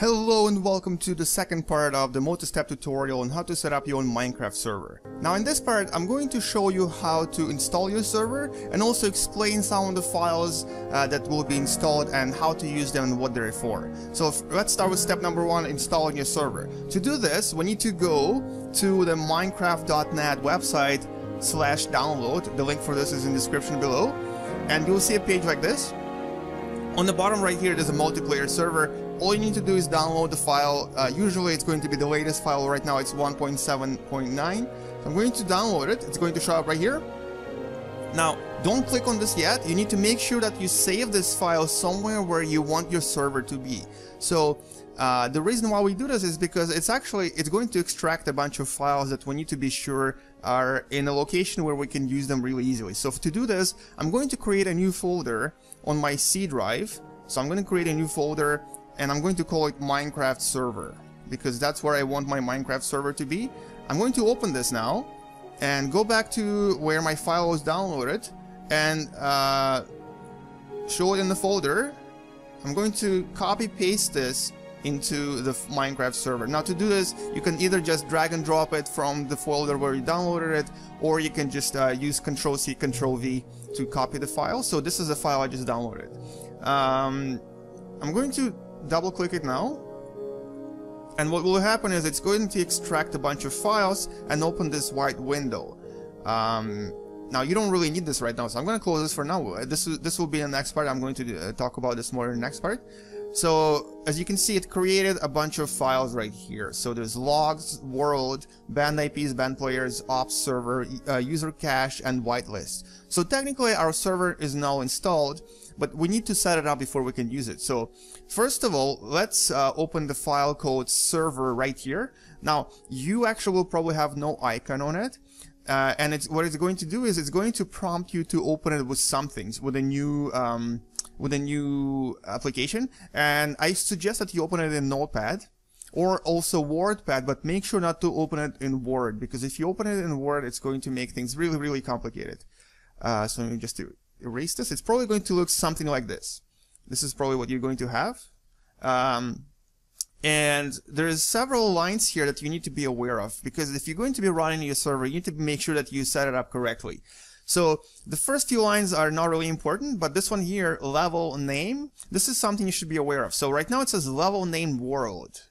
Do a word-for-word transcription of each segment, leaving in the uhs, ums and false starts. Hello and welcome to the second part of the multi-step tutorial on how to set up your own Minecraft server. Now in this part I'm going to show you how to install your server and also explain some of the files uh, that will be installed and how to use them and what they're for. So if, let's start with step number one, installing your server. To do this we need to go to the minecraft dot net website slash download. The link for this is in the description below and you'll see a page like this. On the bottom right here there's a multiplayer server. All you need to do is download the file. Uh, usually it's going to be the latest file. Right now it's one point seven point nine. I'm going to download it. It's going to show up right here. Now don't click on this yet. You need to make sure that you save this file somewhere where you want your server to be. So uh, the reason why we do this is because it's actually it's going to extract a bunch of files that we need to be sure are in a location where we can use them really easily. So to do this I'm going to create a new folder on my C drive. So I'm going to create a new folder and I'm going to call it Minecraft server because that's where I want my Minecraft server to be. I'm going to open this now and go back to where my file was downloaded and uh, show it in the folder. I'm going to copy paste this into the Minecraft server. Now to do this you can either just drag and drop it from the folder where you downloaded it, or you can just uh, use Control C, Control V to copy the file. So this is the file I just downloaded. Um, I'm going to double click it now and what will happen is it's going to extract a bunch of files and open this white window. Um, now you don't really need this right now, so I'm going to close this for now. This, this will be in the next part. I'm going to do, uh, talk about this more in the next part. So as you can see it created a bunch of files right here. So there's logs, world, banned I Ps, banned players, ops server, uh, user cache and whitelist. So technically our server is now installed, but we need to set it up before we can use it. So first of all let's uh, open the file called server right here. Now you actually will probably have no icon on it. Uh, and it's, what it's going to do is it's going to prompt you to open it with something, with a new um, with a new application, and I suggest that you open it in Notepad or also WordPad, but make sure not to open it in Word, because if you open it in Word it's going to make things really really complicated. Uh, so let me just erase this. It's probably going to look something like this. This is probably what you're going to have. Um, And there's several lines here that you need to be aware of, because if you're going to be running your server, you need to make sure that you set it up correctly. So the first few lines are not really important, but this one here, level name, this is something you should be aware of. So right now it says level name world.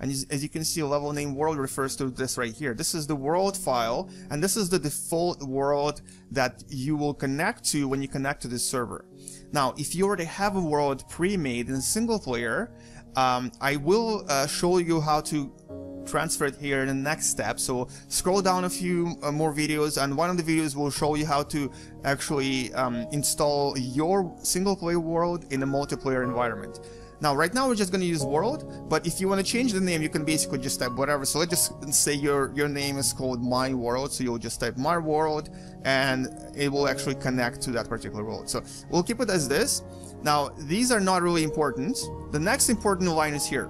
And as you can see, level name world refers to this right here. This is the world file, and this is the default world that you will connect to when you connect to this server. Now, if you already have a world pre-made in single player, Um, I will uh, show you how to transfer it here in the next step. So scroll down a few uh, more videos, and one of the videos will show you how to actually um, install your single player world in a multiplayer environment. Now right now we're just going to use world, but if you want to change the name you can basically just type whatever. So let's just say your your name is called my world, so you'll just type my world and it will actually connect to that particular world. So we'll keep it as this. Now these are not really important. The next important line is here.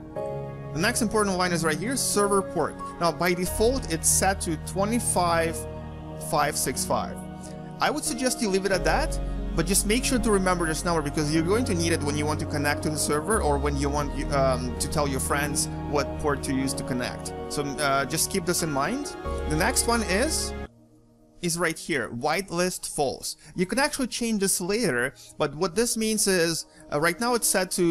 The next important line is right here, server port. Now by default it's set to twenty-five five sixty-five. I would suggest you leave it at that, but just make sure to remember this number, because you're going to need it when you want to connect to the server, or when you want um, to tell your friends what port to use to connect. So uh, just keep this in mind. The next one is is right here, whitelist false. You can actually change this later, but what this means is uh, right now it's set to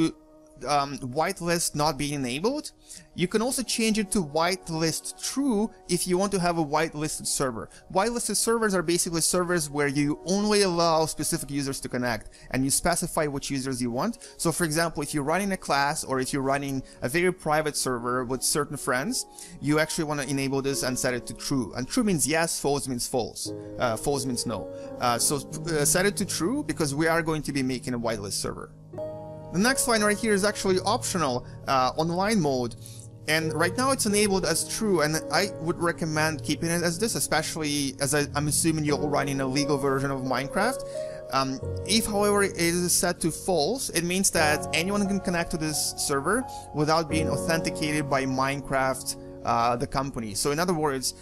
um, whitelist not being enabled. You can also change it to whitelist true if you want to have a whitelisted server. Whitelisted servers are basically servers where you only allow specific users to connect, and you specify which users you want. So for example, if you're running a class, or if you're running a very private server with certain friends, you actually want to enable this and set it to true. And true means yes, false means false, uh, false means no. Uh, so uh, set it to true, because we are going to be making a whitelist server. The next line right here is actually optional, uh, online mode. And right now it's enabled as true, and I would recommend keeping it as this, especially as I, I'm assuming you're running a legal version of Minecraft. Um, if however it is set to false, it means that anyone can connect to this server without being authenticated by Minecraft, uh, the company. So in other words,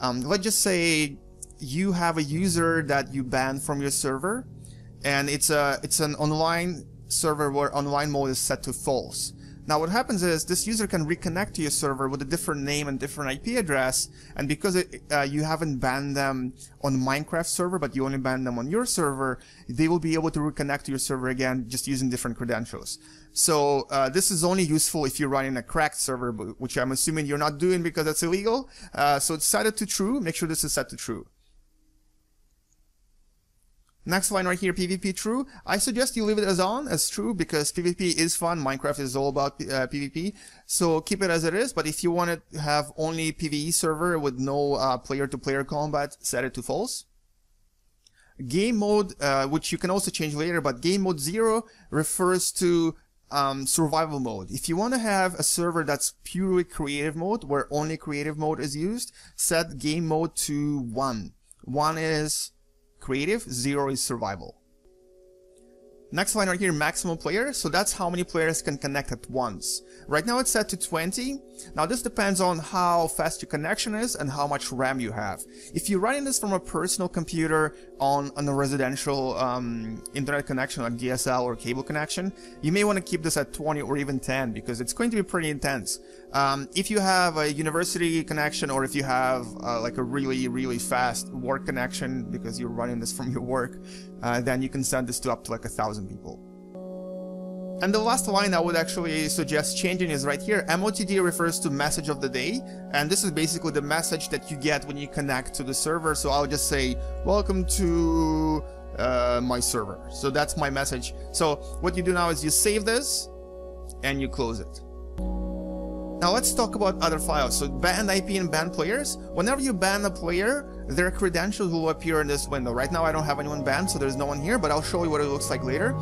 um, let's just say you have a user that you banned from your server, and it's, a, it's an online server where online mode is set to false. Now what happens is this user can reconnect to your server with a different name and different I P address, and because it, uh, you haven't banned them on Minecraft server but you only banned them on your server, they will be able to reconnect to your server again just using different credentials. So uh, this is only useful if you're running a cracked server, which I'm assuming you're not doing because that's illegal. Uh, so it's set it to true. Make sure this is set to true. Next line right here, P V P true. I suggest you leave it as on, as true, because P V P is fun. Minecraft is all about uh, P V P. So keep it as it is, but if you want to have only P V E server with no uh, player-to-player combat, set it to false. Game mode, uh, which you can also change later, but game mode zero refers to um, survival mode. If you want to have a server that's purely creative mode, where only creative mode is used, set game mode to one. One is creative, zero is survival. Next line right here, maximum player. So that's how many players can connect at once. Right now it's set to twenty. Now this depends on how fast your connection is and how much RAM you have. If you're running this from a personal computer on, on a residential um, internet connection like D S L or cable connection, you may want to keep this at twenty or even ten because it's going to be pretty intense. Um, if you have a university connection or if you have uh, like a really, really fast work connection because you're running this from your work, Uh, then you can send this to up to like a thousand people. And the last line I would actually suggest changing is right here. M O T D refers to message of the day, and this is basically the message that you get when you connect to the server. So I'll just say, welcome to uh, my server. So that's my message. So what you do now is you save this and you close it. Now let's talk about other files. So banned I P and banned players. Whenever you ban a player, their credentials will appear in this window. Right now I don't have anyone banned, so there's no one here, but I'll show you what it looks like later.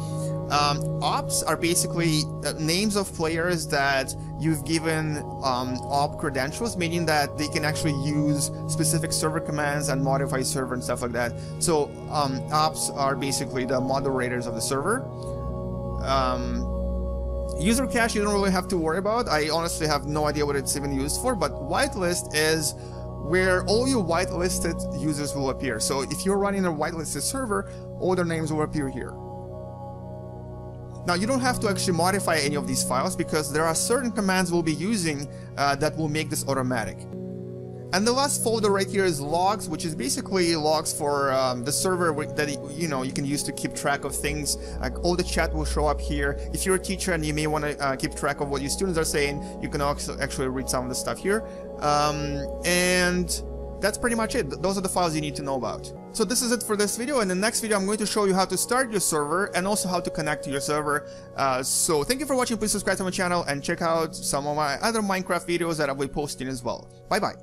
Um, ops are basically uh, names of players that you've given um, op credentials, meaning that they can actually use specific server commands and modify server and stuff like that. So um, ops are basically the moderators of the server. Um, User cache you don't really have to worry about. I honestly have no idea what it's even used for, but whitelist is where all your whitelisted users will appear. So if you're running a whitelisted server, all their names will appear here. Now you don't have to actually modify any of these files because there are certain commands we'll be using uh, that will make this automatic. And the last folder right here is logs, which is basically logs for um, the server that, you know, you can use to keep track of things. Like all the chat will show up here. If you're a teacher and you may want to uh, keep track of what your students are saying, you can also actually read some of the stuff here. Um, and that's pretty much it. Those are the files you need to know about. So this is it for this video. In the next video, I'm going to show you how to start your server and also how to connect to your server. Uh, so thank you for watching. Please subscribe to my channel and check out some of my other Minecraft videos that I'll be posting as well. Bye bye.